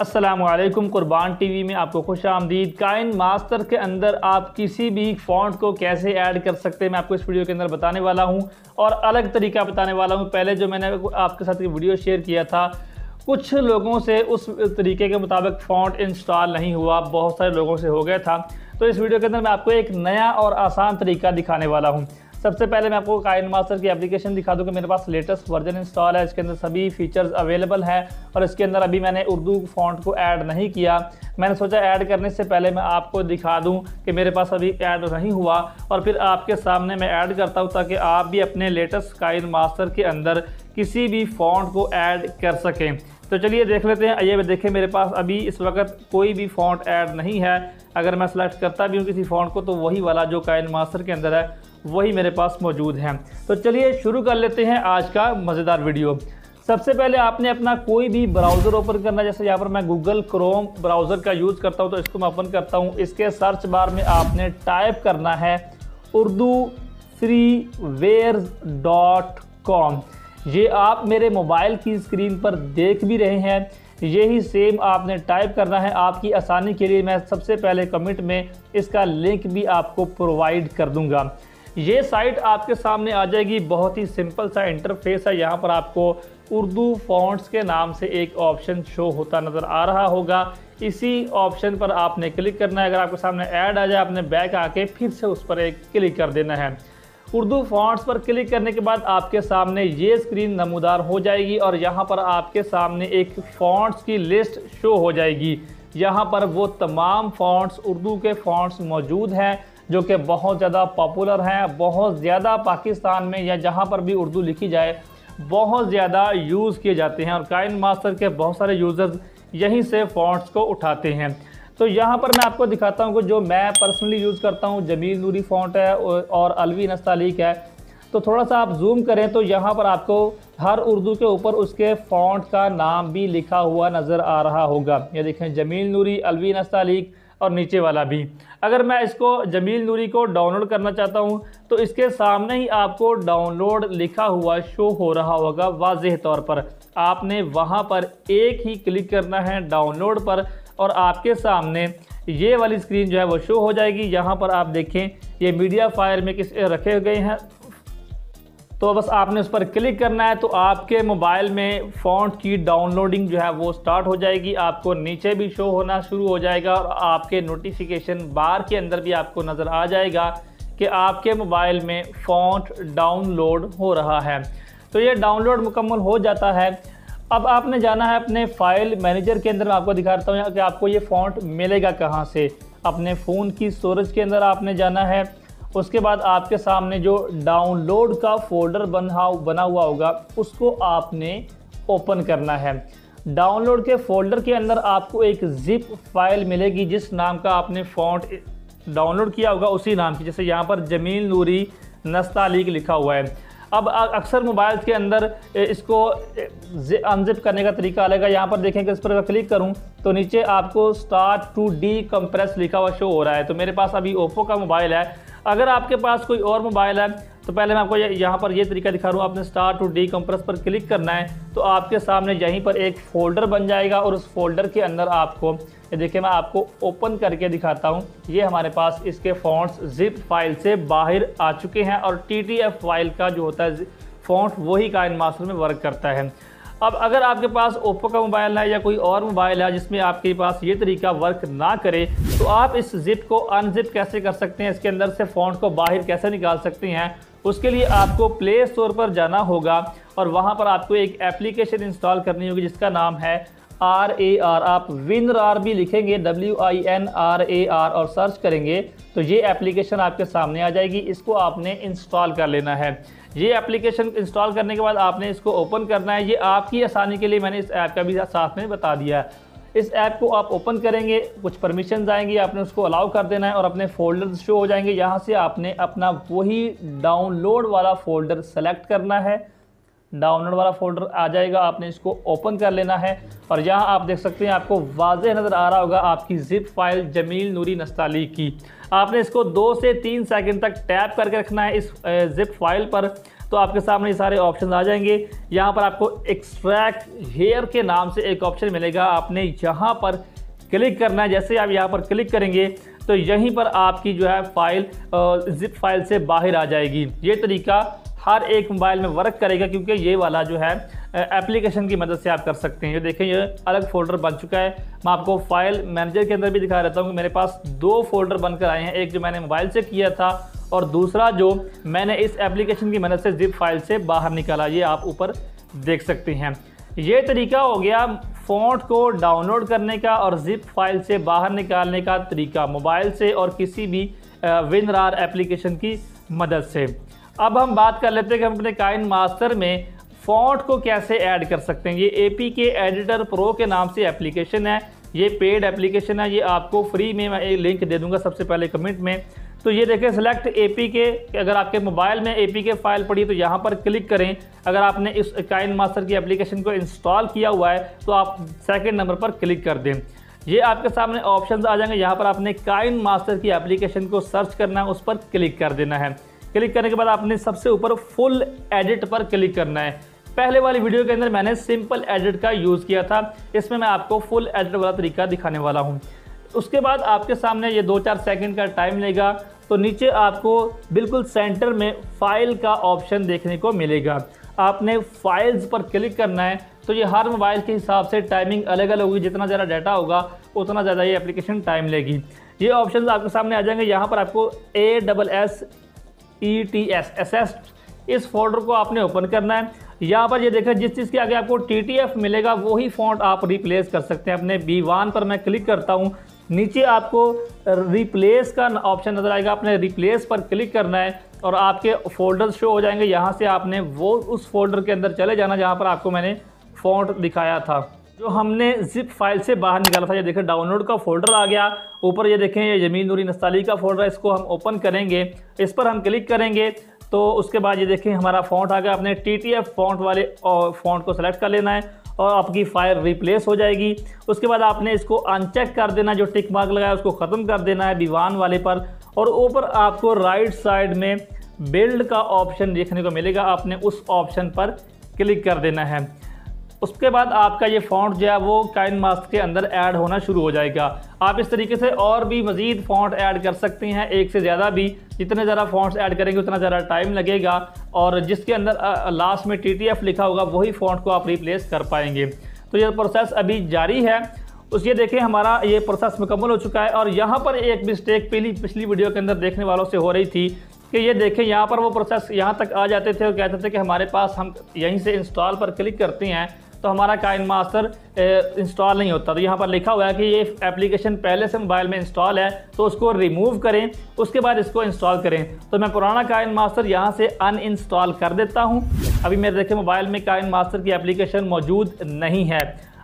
अस्सलामुअलैकुम, कुर्बान टीवी में आपको खुश आमदीद। काइनमास्टर के अंदर आप किसी भी फॉन्ट को कैसे ऐड कर सकते हैं मैं आपको इस वीडियो के अंदर बताने वाला हूं और अलग तरीका बताने वाला हूं। पहले जो मैंने आपके साथ ये वीडियो शेयर किया था, कुछ लोगों से उस तरीके के मुताबिक फॉन्ट इंस्टॉल नहीं हुआ, बहुत सारे लोगों से हो गया था। तो इस वीडियो के अंदर मैं आपको एक नया और आसान तरीका दिखाने वाला हूँ। सबसे पहले मैं आपको काइनमास्टर की एप्लीकेशन दिखा दूँ कि मेरे पास लेटेस्ट वर्जन इंस्टॉल है, इसके अंदर सभी फीचर्स अवेलेबल हैं और इसके अंदर अभी मैंने उर्दू फॉन्ट को ऐड नहीं किया। मैंने सोचा ऐड करने से पहले मैं आपको दिखा दूं कि मेरे पास अभी ऐड नहीं हुआ और फिर आपके सामने मैं ऐड करता हूं ताकि आप भी अपने लेटेस्ट काइनमास्टर के अंदर किसी भी फॉन्ट को ऐड कर सकें। तो चलिए देख लेते हैं। ये देखें, मेरे पास अभी इस वक्त कोई भी फॉन्ट ऐड नहीं है। अगर मैं सेलेक्ट करता भी हूँ किसी फॉन्ट को तो वही वाला जो काइनमास्टर के अंदर है वही मेरे पास मौजूद है। तो चलिए शुरू कर लेते हैं आज का मज़ेदार वीडियो। सबसे पहले आपने अपना कोई भी ब्राउज़र ओपन करना है। जैसे यहाँ पर मैं गूगल क्रोम ब्राउज़र का यूज़ करता हूँ तो इसको मैं ओपन करता हूँ। इसके सर्च बार में आपने टाइप करना है urdu freeware.com। ये आप मेरे मोबाइल की स्क्रीन पर देख भी रहे हैं, यही सेम आपने टाइप करना है। आपकी आसानी के लिए मैं सबसे पहले कमेंट में इसका लिंक भी आपको प्रोवाइड कर दूँगा। ये साइट आपके सामने आ जाएगी। बहुत ही सिंपल सा इंटरफेस है। यहाँ पर आपको उर्दू फॉन्ट्स के नाम से एक ऑप्शन शो होता नज़र आ रहा होगा। इसी ऑप्शन पर आपने क्लिक करना है। अगर आपके सामने ऐड आ जाए आपने बैक आके फिर से उस पर एक क्लिक कर देना है। उर्दू फॉन्ट्स पर क्लिक करने के बाद आपके सामने ये स्क्रीन नमूदार हो जाएगी और यहाँ पर आपके सामने एक फॉन्ट्स की लिस्ट शो हो जाएगी। यहाँ पर वो तमाम फॉन्ट्स उर्दू के फॉन्ट्स मौजूद हैं जो कि बहुत ज़्यादा पॉपुलर हैं, बहुत ज़्यादा पाकिस्तान में या जहाँ पर भी उर्दू लिखी जाए बहुत ज़्यादा यूज़ किए जाते हैं और काइनमास्टर के बहुत सारे यूज़र्स यहीं से फॉन्ट्स को उठाते हैं। तो यहाँ पर मैं आपको दिखाता हूँ कि जो मैं पर्सनली यूज़ करता हूँ जमील नूरी फॉन्ट है और अलवी नस्तालीक है। तो थोड़ा सा आप जूम करें तो यहाँ पर आपको हर उर्दू के ऊपर उसके फॉन्ट का नाम भी लिखा हुआ नज़र आ रहा होगा। ये देखें, जमील नूरी, अलवी नस्तालीक और नीचे वाला भी। अगर मैं इसको जमील नूरी को डाउनलोड करना चाहता हूं तो इसके सामने ही आपको डाउनलोड लिखा हुआ शो हो रहा होगा। वाज़ेह तौर पर आपने वहां पर एक ही क्लिक करना है डाउनलोड पर और आपके सामने ये वाली स्क्रीन जो है वो शो हो जाएगी। यहां पर आप देखें ये मीडिया फायर में किस रखे गए हैं। तो बस आपने उस पर क्लिक करना है तो आपके मोबाइल में फॉन्ट की डाउनलोडिंग जो है वो स्टार्ट हो जाएगी। आपको नीचे भी शो होना शुरू हो जाएगा और आपके नोटिफिकेशन बार के अंदर भी आपको नज़र आ जाएगा कि आपके मोबाइल में फॉन्ट डाउनलोड हो रहा है। तो ये डाउनलोड मुकम्मल हो जाता है। अब आपने जाना है अपने फ़ाइल मैनेजर के अंदर। मैं आपको दिखाता हूँ कि आपको ये फॉन्ट मिलेगा कहाँ से। अपने फ़ोन की स्टोरेज के अंदर आपने जाना है। उसके बाद आपके सामने जो डाउनलोड का फोल्डर बना हुआ होगा उसको आपने ओपन करना है। डाउनलोड के फोल्डर के अंदर आपको एक जिप फाइल मिलेगी जिस नाम का आपने फॉन्ट डाउनलोड किया होगा उसी नाम की। जैसे यहाँ पर जमील नूरी नस्तालीक लिखा हुआ है। अब अक्सर मोबाइल के अंदर इसको अनजिप करने का तरीका अलग है। यहाँ पर देखें कि इस पर मैं क्लिक करूँ तो नीचे आपको स्टार्ट टू डी कंप्रेस लिखा हुआ शो हो रहा है। तो मेरे पास अभी ओप्पो का मोबाइल है। अगर आपके पास कोई और मोबाइल है तो पहले मैं आपको यहाँ पर ये तरीका दिखा रहा हूँ। आपने स्टार्ट टू डी कंप्रेस पर क्लिक करना है तो आपके सामने यहीं पर एक फ़ोल्डर बन जाएगा और उस फोल्डर के अंदर आपको ये देखिए, मैं आपको ओपन करके दिखाता हूँ। ये हमारे पास इसके फॉन्ट्स जिप फाइल से बाहर आ चुके हैं और TTF फाइल का जो होता है फॉन्ट वही काइनमास्टर में वर्क करता है। अब अगर आपके पास ओप्पो का मोबाइल है या कोई और मोबाइल है जिसमें आपके पास ये तरीका वर्क ना करे तो आप इस जिप को अनजिप कैसे कर सकते हैं, इसके अंदर से फ़ॉन्ट को बाहर कैसे निकाल सकते हैं, उसके लिए आपको प्ले स्टोर पर जाना होगा और वहाँ पर आपको एक एप्लीकेशन इंस्टॉल करनी होगी जिसका नाम है RAR। आप WinRAR भी लिखेंगे, WinRAR, और सर्च करेंगे तो ये एप्लीकेशन आपके सामने आ जाएगी। इसको आपने इंस्टॉल कर लेना है। ये एप्लीकेशन इंस्टॉल करने के बाद आपने इसको ओपन करना है। ये आपकी आसानी के लिए मैंने इस ऐप का भी साथ में बता दिया है। इस ऐप को आप ओपन करेंगे, कुछ परमिशंस आएंगी, आपने उसको अलाउ कर देना है और अपने फोल्डर शो हो जाएंगे। यहाँ से आपने अपना वही डाउनलोड वाला फोल्डर सेलेक्ट करना है। डाउनलोड वाला फोल्डर आ जाएगा, आपने इसको ओपन कर लेना है और यहाँ आप देख सकते हैं आपको वाज़ेह नज़र आ रहा होगा आपकी जिप फाइल जमील नूरी नस्ताली की। आपने इसको 2 से 3 सेकंड तक टैप करके रखना है इस जिप फाइल पर। तो आपके सामने ये सारे ऑप्शन आ जाएंगे। यहाँ पर आपको एक्सट्रैक्ट हेयर के नाम से एक ऑप्शन मिलेगा, आपने यहाँ पर क्लिक करना है। जैसे आप यहाँ पर क्लिक करेंगे तो यहीं पर आपकी जो है फाइल जिप फाइल से बाहर आ जाएगी। ये तरीका हर एक मोबाइल में वर्क करेगा क्योंकि ये वाला जो है एप्लीकेशन की मदद से आप कर सकते हैं। ये देखें, ये अलग फ़ोल्डर बन चुका है। मैं आपको फाइल मैनेजर के अंदर भी दिखा रहता हूँ कि मेरे पास दो फोल्डर बनकर आए हैं, एक जो मैंने मोबाइल से किया था और दूसरा जो मैंने इस एप्लीकेशन की मदद से जिप फाइल से बाहर निकाला। ये आप ऊपर देख सकते हैं। ये तरीका हो गया फ़ॉन्ट को डाउनलोड करने का और जिप फाइल से बाहर निकालने का तरीका मोबाइल से और किसी भी WinRAR एप्लीकेशन की मदद से। अब हम बात कर लेते हैं कि हम अपने काइनमास्टर में फ़ॉन्ट को कैसे ऐड कर सकते हैं। ये APK एडिटर प्रो के नाम से एप्लीकेशन है, ये पेड एप्लीकेशन है। ये आपको फ्री में मैं एक लिंक दे दूंगा सबसे पहले कमेंट में। तो ये देखें, सेलेक्ट APK। अगर आपके मोबाइल में APK फाइल पड़ी है तो यहाँ पर क्लिक करें। अगर आपने इस काइनमास्टर की एप्लीकेशन को इंस्टॉल किया हुआ है तो आप सेकेंड नंबर पर क्लिक कर दें। ये आपके सामने ऑप्शन आ जाएंगे। यहाँ पर आपने काइनमास्टर की एप्लीकेशन को सर्च करना है, उस पर क्लिक कर देना है। क्लिक करने के बाद आपने सबसे ऊपर फुल एडिट पर क्लिक करना है। पहले वाली वीडियो के अंदर मैंने सिंपल एडिट का यूज़ किया था, इसमें मैं आपको फुल एडिट वाला तरीका दिखाने वाला हूँ। उसके बाद आपके सामने ये 2-4 सेकंड का टाइम लेगा, तो नीचे आपको बिल्कुल सेंटर में फ़ाइल का ऑप्शन देखने को मिलेगा। आपने फाइल्स पर क्लिक करना है। तो ये हर मोबाइल के हिसाब से टाइमिंग अलग अलग होगी, जितना ज़्यादा डाटा होगा उतना ज़्यादा ये एप्लीकेशन टाइम लेगी। ये ऑप्शन आपके सामने आ जाएंगे। यहाँ पर आपको ASSETS इस फोल्डर को आपने ओपन करना है। यहाँ पर ये देखा, जिस चीज़ के आगे आपको TTF मिलेगा वही फ़ॉन्ट आप रिप्लेस कर सकते हैं। अपने B1 पर मैं क्लिक करता हूँ, नीचे आपको रिप्लेस का ऑप्शन नज़र आएगा। आपने रिप्लेस पर क्लिक करना है और आपके फोल्डर शो हो जाएंगे। यहाँ से आपने वो उस फोल्डर के अंदर चले जाना जहाँ पर आपको मैंने फ़ॉन्ट दिखाया था जो हमने जिप फाइल से बाहर निकाला था। ये देखें, डाउनलोड का फोल्डर आ गया। ऊपर ये देखें, ये जमील नूरी नस्ताली का फोल्डर है, इसको हम ओपन करेंगे। इस पर हम क्लिक करेंगे तो उसके बाद ये देखें हमारा फ़ॉन्ट आ गया। आपने TTF फ़ॉन्ट वाले फ़ॉन्ट को सेलेक्ट कर लेना है और आपकी फाइल रिप्लेस हो जाएगी। उसके बाद आपने इसको अनचेक कर देना, जो टिक मार्क लगाया उसको ख़त्म कर देना है B1 वाले पर। और ऊपर आपको राइट साइड में बिल्ड का ऑप्शन देखने को मिलेगा, आपने उस ऑप्शन पर क्लिक कर देना है। उसके बाद आपका ये फ़ॉन्ट जो है वो काइनमास्टर के अंदर ऐड होना शुरू हो जाएगा। आप इस तरीके से और भी मज़ीद फ़ॉन्ट ऐड कर सकते हैं, एक से ज़्यादा भी। जितने ज़्यादा फ़ॉन्ट्स ऐड करेंगे उतना ज़्यादा टाइम लगेगा और जिसके अंदर लास्ट में TTF लिखा होगा वही फ़ॉन्ट को आप रिप्लेस कर पाएंगे। तो ये प्रोसेस अभी जारी है। उस ये देखें, हमारा ये प्रोसेस मुकम्मल हो चुका है। और यहाँ पर एक मिस्टेक पिछली वीडियो के अंदर देखने वालों से हो रही थी कि ये देखें, यहाँ पर वो प्रोसेस यहाँ तक आ जाते थे और कहते थे कि हमारे पास, हम यहीं से इंस्टॉल पर क्लिक करते हैं तो हमारा काइनमास्टर इंस्टॉल नहीं होता। तो यहाँ पर लिखा हुआ है कि ये एप्लीकेशन पहले से मोबाइल में इंस्टॉल है तो उसको रिमूव करें, उसके बाद इसको इंस्टॉल करें। तो मैं पुराना काइनमास्टर यहाँ से अनइंस्टॉल कर देता हूँ। अभी मेरे देखें मोबाइल में काइनमास्टर की एप्लीकेशन मौजूद नहीं है।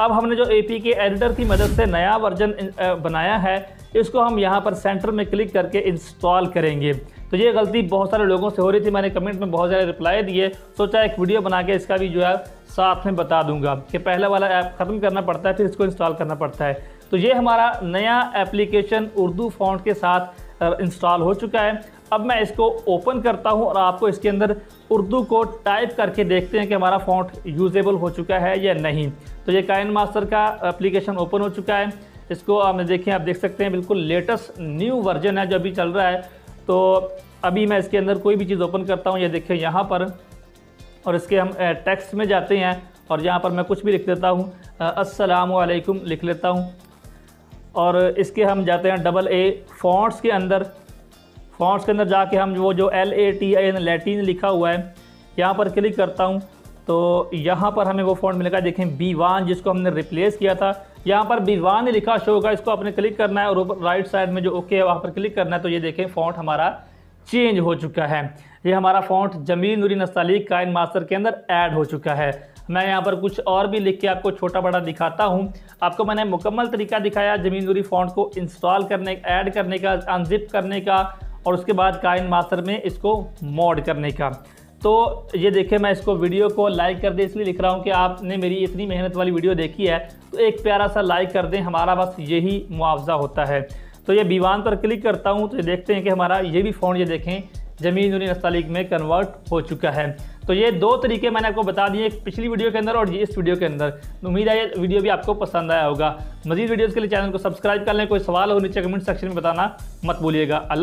अब हमने जो APK एडिटर की मदद से नया वर्जन बनाया है, इसको हम यहाँ पर सेंटर में क्लिक करके इंस्टॉल करेंगे। तो ये गलती बहुत सारे लोगों से हो रही थी, मैंने कमेंट में बहुत सारे रिप्लाई दिए, सोचा एक वीडियो बना के इसका भी जो है साथ में बता दूंगा कि पहला वाला ऐप ख़त्म करना पड़ता है फिर इसको इंस्टॉल करना पड़ता है। तो ये हमारा नया एप्लीकेशन उर्दू फ़ॉन्ट के साथ इंस्टॉल हो चुका है। अब मैं इसको ओपन करता हूं और आपको इसके अंदर उर्दू को टाइप करके देखते हैं कि हमारा फ़ॉन्ट यूजेबल हो चुका है या नहीं। तो ये काइनमास्टर का एप्लीकेशन ओपन हो चुका है। इसको आपने देखें, आप देख सकते हैं बिल्कुल लेटेस्ट न्यू वर्जन है जो अभी चल रहा है। तो अभी मैं इसके अंदर कोई भी चीज़ ओपन करता हूँ, ये देखें यहाँ पर, और इसके हम टेक्स्ट में जाते हैं और यहाँ पर मैं कुछ भी लिख देता हूँ, अस्सलामुअलैकुम लिख लेता हूँ। और इसके हम जाते हैं AA फ़ॉन्ट्स के अंदर। फ़ॉन्ट्स के अंदर जाके हम वो जो LATIN लैटिन लिखा हुआ है यहाँ पर क्लिक करता हूँ तो यहाँ पर हमें वो फ़ॉन्ट मिलेगा। देखें B1 जिसको हमने रिप्लेस किया था, यहाँ पर B1 लिखा शो होगा, इसको आपने क्लिक करना है और ऊपर राइट साइड में जो ओके है वहाँ पर क्लिक करना है। तो ये देखें फ़ॉन्ट हमारा चेंज हो चुका है। ये हमारा फ़ॉन्ट जमील नूरी नस्ताली काइनमास्टर के अंदर ऐड हो चुका है। मैं यहाँ पर कुछ और भी लिख के आपको छोटा बड़ा दिखाता हूँ। आपको मैंने मुकम्मल तरीका दिखाया जमील नूरी फ़ॉन्ट को इंस्टॉल करने, ऐड करने का, अनजिप करने का और उसके बाद काइनमास्टर में इसको मॉड करने का। तो ये देखें, मैं इसको वीडियो को लाइक कर दें इसलिए लिख रहा हूँ कि आपने मेरी इतनी मेहनत वाली वीडियो देखी है तो एक प्यारा सा लाइक कर दें, हमारा बस यही मुआवजा होता है। तो ये B1 पर क्लिक करता हूँ तो देखते हैं कि हमारा ये भी फ़ॉन्ट, ये देखें, जमील नूरी नस्ताली में कन्वर्ट हो चुका है। तो ये दो तरीके मैंने आपको बता दिए, पिछली वीडियो के अंदर और इस वीडियो के अंदर। उम्मीद है ये वीडियो भी आपको पसंद आया होगा। मजीद वीडियोज़ के लिए चैनल को सब्सक्राइब कर लें। कोई सवाल हो नीचे कमेंट सेक्शन में बताना मत भूलिएगा। अल्लाह